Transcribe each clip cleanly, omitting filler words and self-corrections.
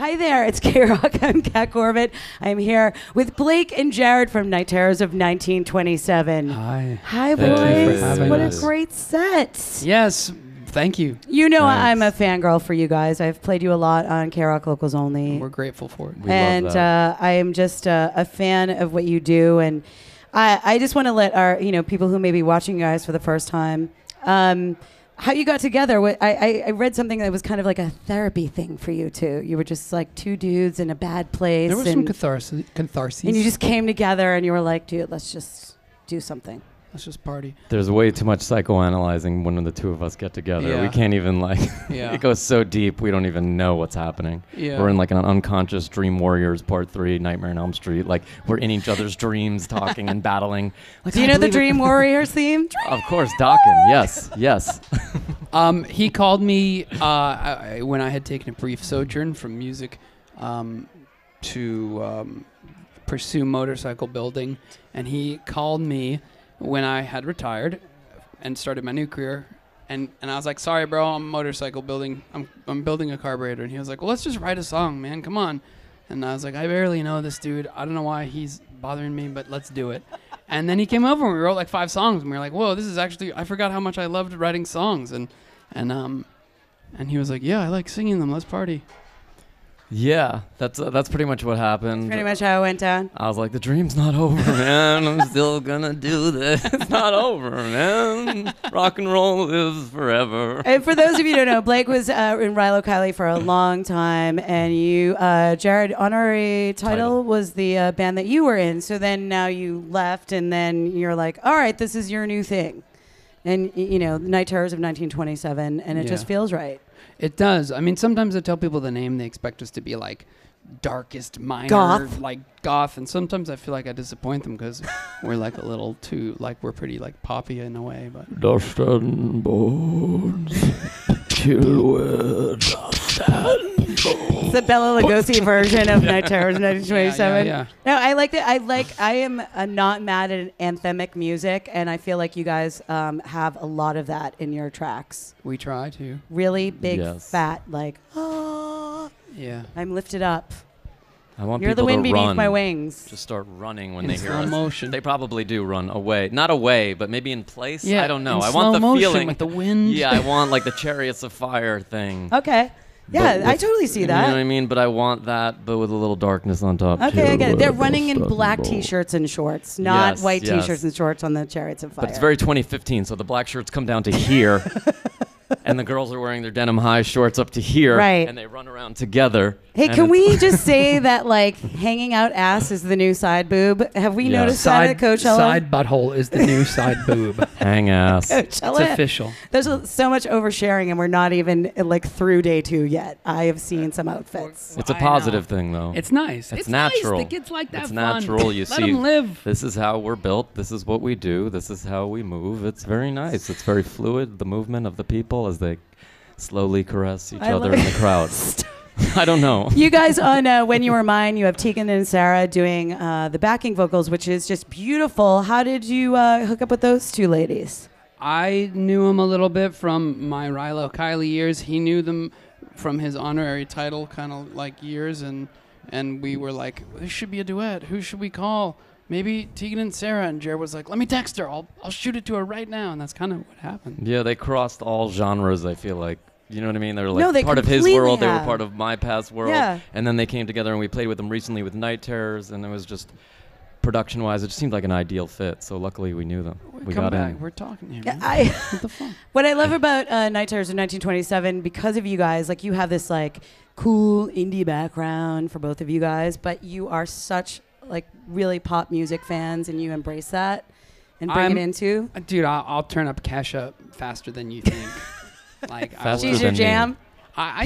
Hi there, it's K-Rock. I'm Kat Corbett. I'm here with Blake and Jared from Night Terrors of 1927. Hi. Hi, boys. What a great set. Yes. Thank you. You know, thanks. I'm a fangirl for you guys. I've played you a lot on K-Rock Locals Only. We're grateful for it. We love that. I am just a fan of what you do. And I just want to let our, you know, people who may be watching you guys for the first time, how you got together. I read something that was kind of like a therapy thing for you two. You were just like two dudes in a bad place. There was some catharsis. And you just came together and you were like, dude, let's just do something. Let's just party. There's way too much psychoanalyzing when the two of us get together. Yeah. We can't even like, yeah. It goes so deep, we don't even know what's happening. Yeah. We're in like an unconscious Dream Warriors Part 3, Nightmare on Elm Street. Like we're in each other's dreams, talking and battling. Like, do you know the Dream Warriors theme? Of course, Dokken, yes, yes. He called me when I had taken a brief sojourn from music to pursue motorcycle building. And he called me when I had retired and started my new career, and I was like, sorry bro, I'm motorcycle building, I'm building a carburetor. And he was like, well, let's just write a song, man, come on. And I was like, I barely know this dude, I don't know why he's bothering me, but let's do it. And then he came over and we wrote like 5 songs, and we were like, whoa, this is actually, I forgot how much I loved writing songs. And he was like, yeah, I like singing them, let's party. Yeah, that's pretty much what happened. That's pretty much how it went down. I was like, the dream's not over, man. I'm still gonna do this. It's not over, man. Rock and roll lives forever. And for those of you who don't know, Blake was in Rilo Kiley for a long time, and you, Jared, honorary title was the band that you were in. So then now you left, and then you're like, all right, this is your new thing, and you know, Night Terrors of 1927, and it just feels right. It does. I mean, sometimes I tell people the name, they expect us to be like darkest minor, goth. Like goth. And sometimes I feel like I disappoint them because we're like a little too, like we're pretty like poppy in a way. But dust and bones, kill with dust and bones. It's the Bela Lugosi version of Night Terrors 1927. Yeah, yeah, yeah. No, I like that. I am not mad at anthemic music, and I feel like you guys have a lot of that in your tracks. We try to. Really big, fat, like, oh, yeah. I'm lifted up. I want You're people the wind to beneath run. My wings. Just start running when in they slow hear us. Motion. They probably do run away. Not away, but maybe in place. Yeah, I don't know. I want the motion, feeling. Like the wind. Yeah, I want like the Chariots of Fire thing. Okay. Yeah, I totally see that. You know what I mean? But I want that, but with a little darkness on top. Okay, I get it. They're running in black T-shirts and shorts, not white T-shirts and shorts on the Chariots of Fire. But it's very 2015, so the black shirts come down to here, and the girls are wearing their denim high shorts up to here, right. And they run around together. Hey, can we just say that, like, hanging out ass is the new side boob? Have we noticed that at Coachella? Side butthole is the new side boob. Hang ass. Coachella. It's official. There's so much oversharing, and we're not even, like, through day 2 yet. I have seen some outfits. It's a positive thing, though. It's nice. It's natural. Nice. The kids like that. It's natural. You see, let them live. This is how we're built. This is what we do. This is how we move. It's very nice. It's very fluid, the movement of the people as they slowly caress each other in the crowd. I don't know. You guys on When You Were Mine, you have Tegan and Sara doing the backing vocals, which is just beautiful. How did you hook up with those two ladies? I knew him a little bit from my Rilo Kiley years. He knew them from his honorary title kind of like years. And we were like, this should be a duet. Who should we call? Maybe Tegan and Sara. And Jared was like, let me text her. I'll shoot it to her right now. And that's kind of what happened. Yeah, they crossed all genres, I feel like. You know what I mean? They were like part of his world. They were part of my past world. Yeah. And then they came together, and we played with them recently with Night Terrors, and it was just production-wise, it just seemed like an ideal fit. So luckily, we knew them. We got in. We're talking here. Yeah, what the fuck? What I love about Night Terrors in 1927, because of you guys, like you have this like cool indie background for both of you guys, but you are such like really pop music fans, and you embrace that and bring it into. Dude, I'll turn up Kesha faster than you think. Like she's your jam.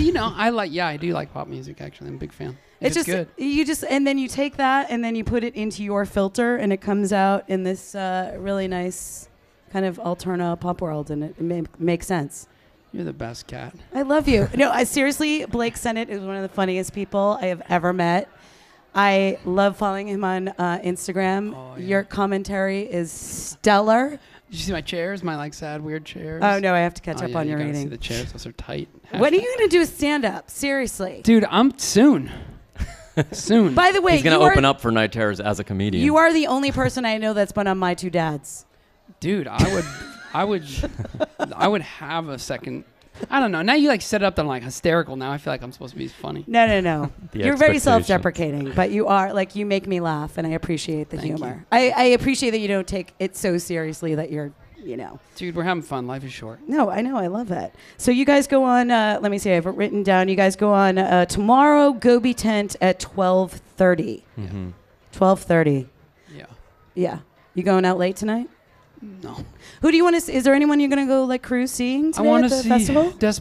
You know, I like. Yeah, I do like pop music. Actually, I'm a big fan. It's just good. You just and then you take that and then you put it into your filter and it comes out in this really nice kind of alterna pop world, and it makes sense. You're the best, Kat. I love you. No, seriously, Blake Sennett is one of the funniest people I have ever met. I love following him on Instagram. Oh, yeah. Your commentary is stellar. Did you see my chairs? My like sad, weird chairs. Oh no, I have to catch up on your reading. See the chairs, those are tight. When are you gonna do a stand up? Seriously, dude, I'm soon. Soon. By the way, he's gonna open up for Night Terrors as a comedian. You are the only person I know that's been on My Two Dads. Dude, I would have a second. I don't know. Now you like set it up that I'm like hysterical. Now I feel like I'm supposed to be funny. No, no, no. You're very self-deprecating, but you are like you make me laugh, and I appreciate the humor. I appreciate that you don't take it so seriously that you're, you know. Dude, we're having fun. Life is short. No, I know. I love that. So you guys go on. Let me see. I have it written down. You guys go on tomorrow. Gobi Tent at 12:30. 12:30. Yeah. Yeah. You going out late tonight? No. Who do you want to see? Is there anyone you're going to go like cruise seeing today at the festival? I want to see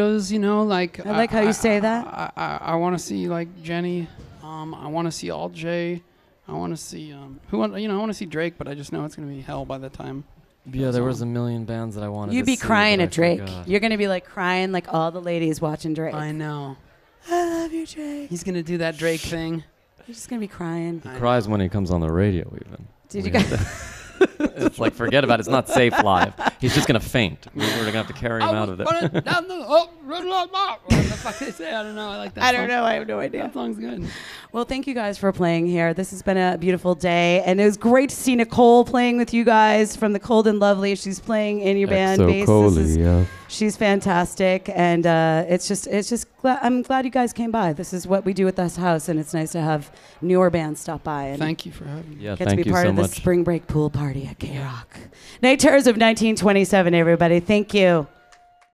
Desperacitos, you know, like. I like how you say that. I want to see like Jenny. I want to see Alt J. I want to see I want to see Drake, but I just know it's going to be hell by the time. Yeah, there was a million bands that I wanted to see. You'd be crying at Drake. You're going to be like crying like all the ladies watching Drake. I know. I love you, Drake. He's going to do that Drake thing. You're just going to be crying. He cries when he comes on the radio even. Did you guys it's like, forget about it. It's not safe live. He's just going to faint. We're going to have to carry him out of there. What the fuck they say? I don't know. I like that song. I don't know. I have no idea. That song's good. Well, thank you guys for playing here. This has been a beautiful day. And it was great to see Nicole playing with you guys from The Cold and Lovely. She's playing in your band. She's fantastic. And I'm glad you guys came by. This is what we do at this house. And it's nice to have newer bands stop by. And thank you for having me. Yeah, thank you so much. Get to be part of the spring break pool party at K-Rock. Night Terrors of 1927, everybody. Thank you.